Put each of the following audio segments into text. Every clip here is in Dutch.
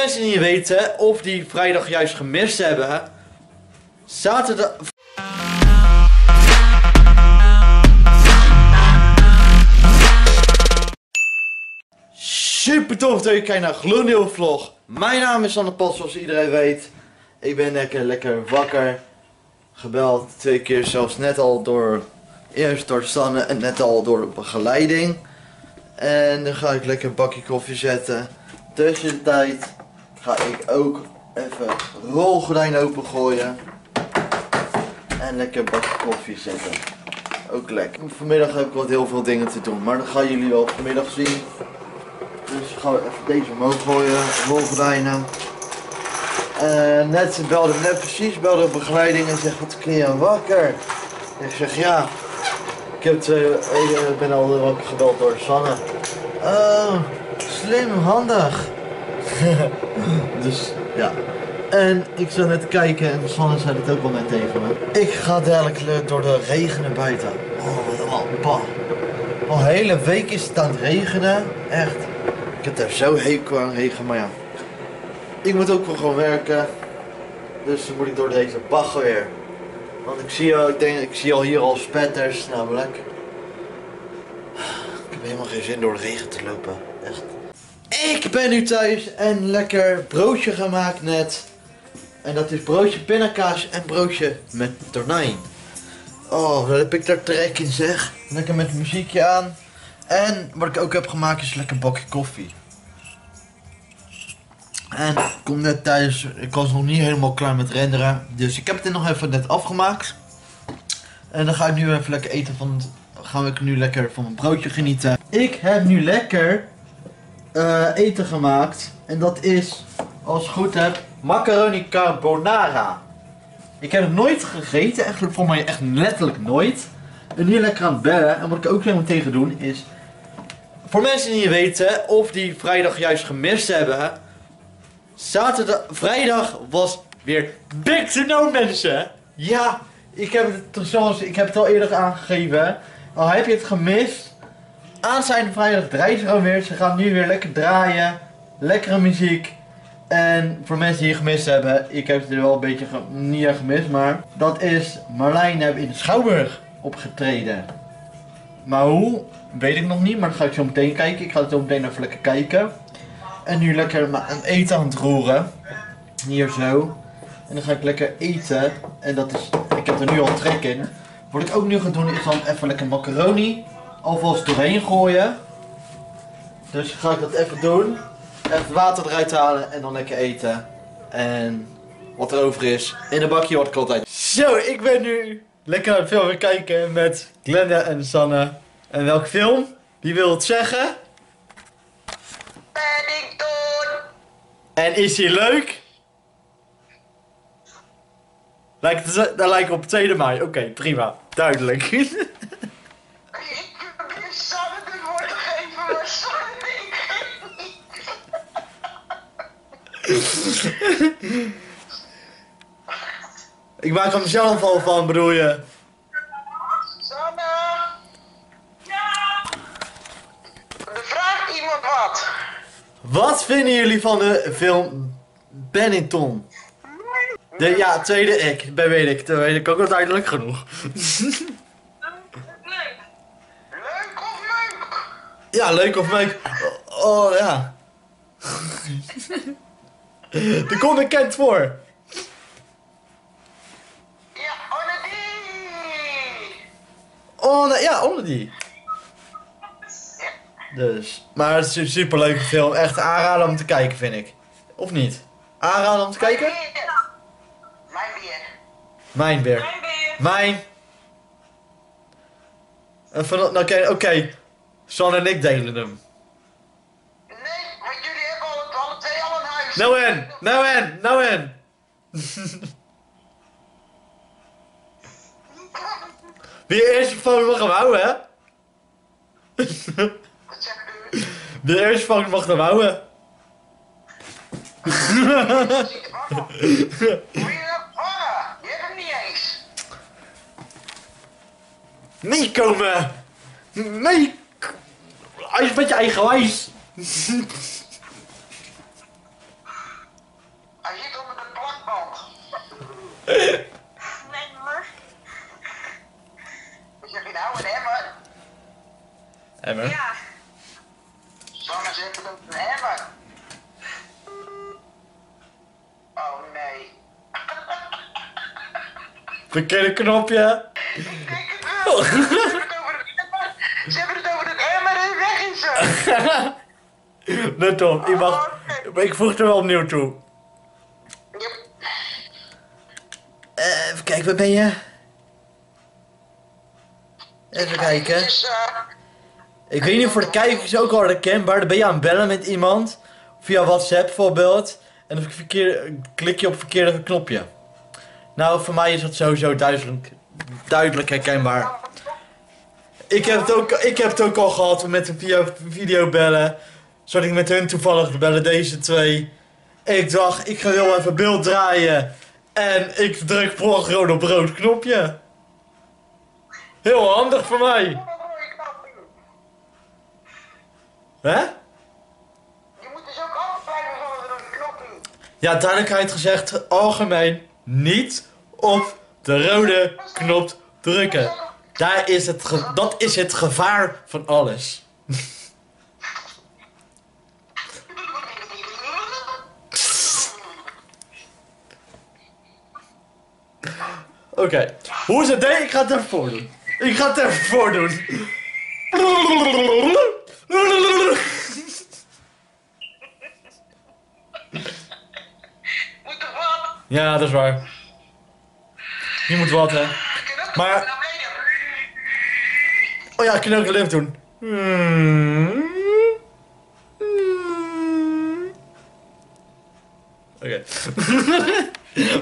Mensen die niet weten of die vrijdag juist gemist hebben. Zaterdag... Super tof dat je kijkt naar een gloednieuwe vlog. Mijn naam is Sander Pas, zoals iedereen weet. Ik ben lekker wakker. Gebeld 2 keer zelfs, net al door... Eerst door Sanne en net al door de begeleiding. En dan ga ik lekker een bakje koffie zetten. Tussentijd ga ik ook even rolgordijn opengooien. En lekker een bakje koffie zetten. Ook lekker. Vanmiddag heb ik wat heel veel dingen te doen. Maar dat gaan jullie wel vanmiddag zien. Dus gaan we even deze omhoog gooien. Rolgordijnen. Net precies belde de begeleiding en zegt: wat kun je wakker? Ik zeg ja. Ik ben al gebeld door Sanne. Oh, slim, handig. Dus ja. En ik zat net te kijken en Sanne zei het ook wel net tegen me. Ik ga dadelijk door de regen buiten. Oh, wat een pa. Al een hele week is het aan het regenen. Echt. Ik heb daar zo hekel aan regen, maar ja. Ik moet ook wel gewoon werken. Dus dan moet ik door deze bagger weer. Want ik zie al hier al spetters namelijk. Ik heb helemaal geen zin door de regen te lopen, echt. Ik ben nu thuis en lekker broodje gemaakt net. En dat is broodje pindakaas en broodje met tonijn. Oh, daar heb ik daar trek in zeg. Lekker met muziekje aan. En wat ik ook heb gemaakt is lekker een bakje koffie. En ik kom net thuis, ik was nog niet helemaal klaar met renderen. Dus ik heb dit nog even net afgemaakt. En dan ga ik nu even lekker eten van mijn broodje genieten. Ik heb nu lekker eten gemaakt. En dat is, als ik het goed heb, macaroni carbonara. Ik heb het nooit gegeten, echt voor mij echt letterlijk nooit. En hier lekker aan het bellen. En wat ik ook helemaal tegen doen is, voor mensen die niet weten of die vrijdag juist gemist hebben. Vrijdag was weer big to know, mensen. Ja, ik heb het al eerder aangegeven. Al heb je het gemist. Aanstaande vrijdag draait ze gewoon weer. Ze gaan nu weer lekker draaien. Lekkere muziek. En voor mensen die het gemist hebben. Ik heb het er wel een beetje niet echt gemist. Maar dat is Marlijn in de Schouwburg opgetreden. Maar hoe? Weet ik nog niet. Maar dat ga ik zo meteen kijken. Ik ga het zo meteen even lekker kijken. En nu lekker aan eten aan het roeren. Hier zo. En dan ga ik lekker eten. En dat is, ik heb er nu al trek in. Wat ik ook nu ga doen is dan even lekker macaroni. Alvast doorheen gooien. Dus ga ik dat even doen. Even water eruit halen en dan lekker eten. En wat er over is. In een bakje wat ik altijd. Zo, ik ben nu lekker naar de film gaan kijken met Glenda en Sanne. En welke film? Wie wil het zeggen? En is hij leuk? Daar lijkt op 2 mei. Oké, prima. Duidelijk. Ik zou het een woord geven, maar sorry. Ik maak er mezelf al van, bedoel je? Wat vinden jullie van de film Bennington? Ja, tweede ik. Dat weet ik ook al duidelijk genoeg. Leuk. Leuk of leuk? Ja, leuk of leuk. Oh, ja. Die komt bekend voor. Ja, onder die. Dus, maar het is een superleuke film. Echt aanraden om te kijken, vind ik. Of niet? Aanraden om te kijken? Mijn beer. Oké. Sanne en ik delen hem. Nee, want jullie hebben alle 2 al een huis. Nou en. Wie eerst van mag hem houden, hè? De eerste vang mag hem houden. Je hebt hem niet eens. Meekomen! Nee! Hij is een beetje eigenwijs. We kunnen knopje. Kijk het wel. Ze hebben het over het emmer en weg in ze. Let op, iemand. Ik voeg er wel opnieuw toe. Even kijken, waar ben je? Even kijken. Ik weet niet voor de kijkers ook al herkenbaar. Dan ben je aan het bellen met iemand. Via WhatsApp bijvoorbeeld. En dan klik je op het verkeerde knopje. Nou, voor mij is dat sowieso duidelijk herkenbaar. Ik heb het ook al gehad met een video bellen. Zat ik met hun toevallig te bellen, deze twee. Ik dacht, ik ga heel even beeld draaien. En ik druk gewoon op rood knopje. Heel handig voor mij. Hè? Je moet dus ook afblijven van een rode knopje. Ja, duidelijkheid gezegd, algemeen niet op de rode knop drukken. Daar is dat is het gevaar van alles. Oké. Hoe is het deed? Ik ga het even voordoen. Ja, dat is waar. Je moet wat, hè. Maar... oh ja, ik kan ook de lift doen. Oké.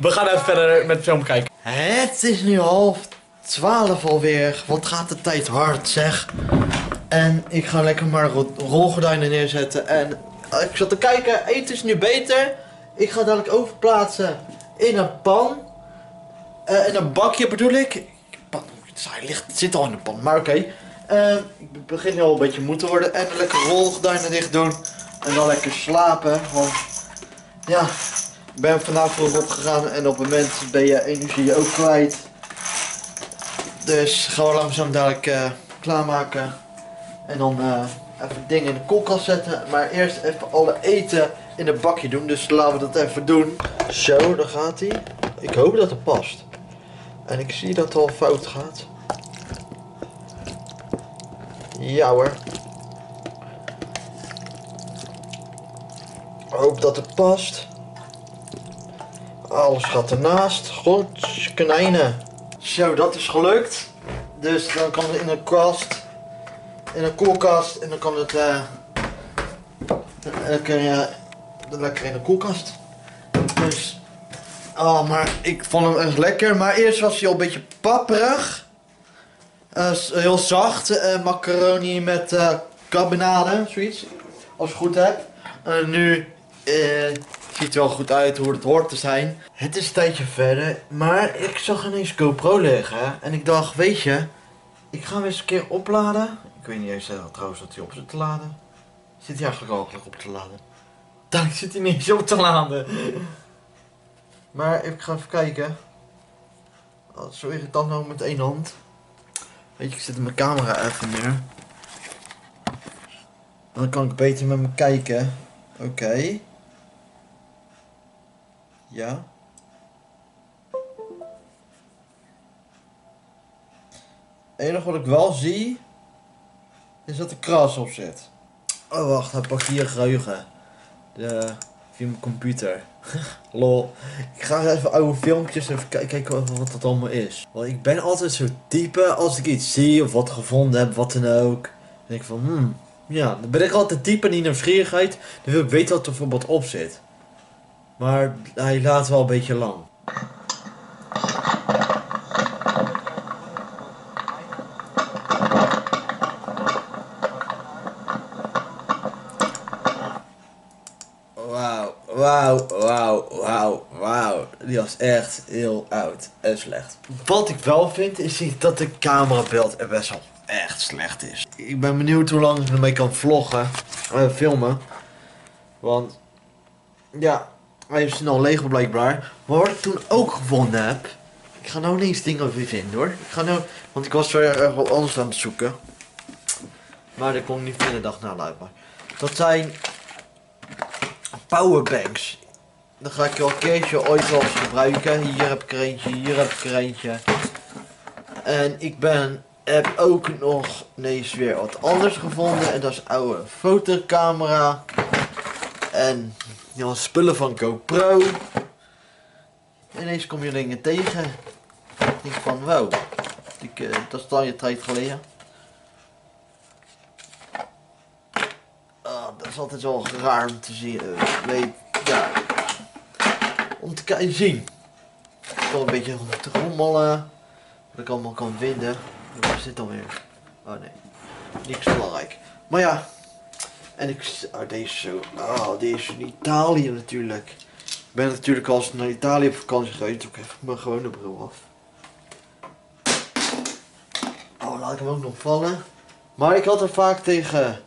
We gaan even verder met film kijken. Het is nu 11:30 alweer. Wat gaat de tijd hard, zeg. En ik ga lekker maar rolgordijnen neerzetten. En ik zat te kijken, eten is nu beter. Ik ga dadelijk overplaatsen in een pan. In een bakje bedoel ik. Het zit al in de pan, maar oké. Ik begin nu al een beetje moe te worden. En lekker rolgordijnen dicht doen. En dan lekker slapen. Want ja, ik ben vanavond vroeg opgegaan. En op het moment ben je energie ook kwijt. Dus gaan we langzaam dadelijk klaarmaken. En dan even dingen in de koelkast zetten. Maar eerst even alle eten in een bakje doen. Dus laten we dat even doen. Zo, daar gaat hij. Ik hoop dat het past. En ik zie dat het al fout gaat. Ja hoor. Ik hoop dat het past. Alles gaat ernaast. Goed, konijnen. Zo, dat is gelukt. Dus dan kan het in een kast. In een koelkast. En dan kan het lekker in de koelkast. Dus... oh, maar ik vond hem echt lekker. Maar eerst was hij al een beetje papperig. Heel zacht. Macaroni met carbonade, zoiets. Als ik het goed heb. Nu ziet het wel goed uit hoe het hoort te zijn. Het is een tijdje verder. Maar ik zag ineens GoPro liggen. En ik dacht, weet je, ik ga hem eens een keer opladen. Ik weet niet eens trouwens dat hij op zit te laden. Zit hij eigenlijk al op te laden? Daar zit hij niet eens op te laden. Maar ik ga even kijken. Oh, dat is zo irritant nou met één hand. Weet je, ik zet mijn camera even neer. Dan kan ik beter met me kijken. Oké. Ja. Het enige wat ik wel zie, is dat er kras op zit. Oh wacht, hij pakt hier geheugen. Via mijn computer. Lol. Ik ga even oude filmpjes even kijken wat dat allemaal is. Want ik ben altijd zo type als ik iets zie of wat gevonden heb, wat dan ook. Dan denk ik van, ja, dan ben ik altijd type in die nieuwsgierigheid. Dan wil ik weten wat er bijvoorbeeld op zit. Maar hij laat wel een beetje lang. Wauw. Die was echt heel oud en slecht. Wat ik wel vind is dat de camerabeeld er best wel echt slecht is. Ik ben benieuwd hoe lang ik ermee kan vloggen. Filmen. Want ja, hij is snel leeg blijkbaar. Maar wat ik toen ook gevonden heb. Ik ga nou ineens dingen weer vinden hoor. Ik ga nou, want ik was er wel anders aan het zoeken. Maar dat kon ik niet vinden, dacht nou, luid maar. Dat zijn powerbanks. Dan ga ik elk keertje ooit wel eens gebruiken. Hier heb ik er eentje, hier heb ik er eentje. En ik heb ook nog ineens weer wat anders gevonden. En dat is oude fotocamera. En dan spullen van GoPro. En ineens kom je dingen tegen. Ik denk van wow. Dat is al je tijd geleden. Oh, dat is altijd wel raar om te zien. Ja. Om te kijken zien. Ik kan een beetje te rommelen. Wat ik allemaal kan vinden. Waar zit dan weer? Oh nee. Niks belangrijk. Maar ja. En ik... Oh, deze is zo... Oh, deze is in Italië natuurlijk. Ik ben natuurlijk als naar Italië op vakantie geweest. Doe ik even mijn gewone bril af. Oh, laat ik hem ook nog vallen. Maar ik had er vaak tegen...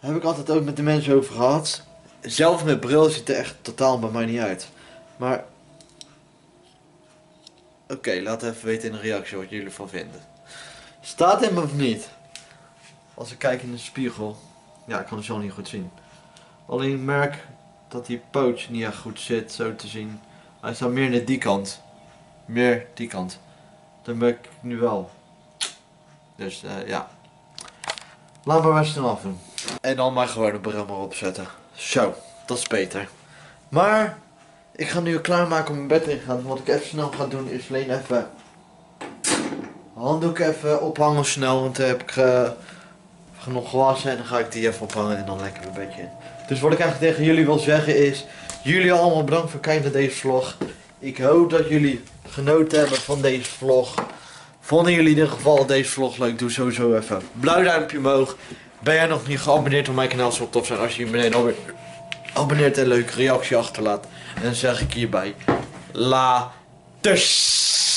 Heb ik altijd ook met de mensen over gehad. Zelf met bril ziet er echt totaal bij mij niet uit. Maar... Oké, laat even weten in de reactie wat jullie ervan vinden. Staat hem of niet? Als ik kijk in de spiegel. Ja, ik kan het zo niet goed zien. Alleen merk dat die poot niet echt goed zit, zo te zien. Hij staat meer naar die kant. Meer die kant. Dan ben ik nu wel. Dus ja. Laat maar best snel afdoen. En dan maar gewoon de bril maar opzetten. Zo, dat is beter. Maar... Ik ga nu klaarmaken om mijn bed in te gaan. Wat ik even snel ga doen is alleen even handdoek even ophangen snel. Want dan heb ik genoeg gewassen en dan ga ik die even ophangen en dan lekker mijn bedje in. Dus wat ik eigenlijk tegen jullie wil zeggen is, jullie allemaal bedankt voor het kijken naar deze vlog. Ik hoop dat jullie genoten hebben van deze vlog. Vonden jullie in ieder geval deze vlog leuk? Doe sowieso even een blauw duimpje omhoog. Ben jij nog niet geabonneerd op mijn kanaal? Zou top zijn als je hier beneden alweer... Abonneert en leuke reactie achterlaat. En dan zeg ik hierbij. Laters.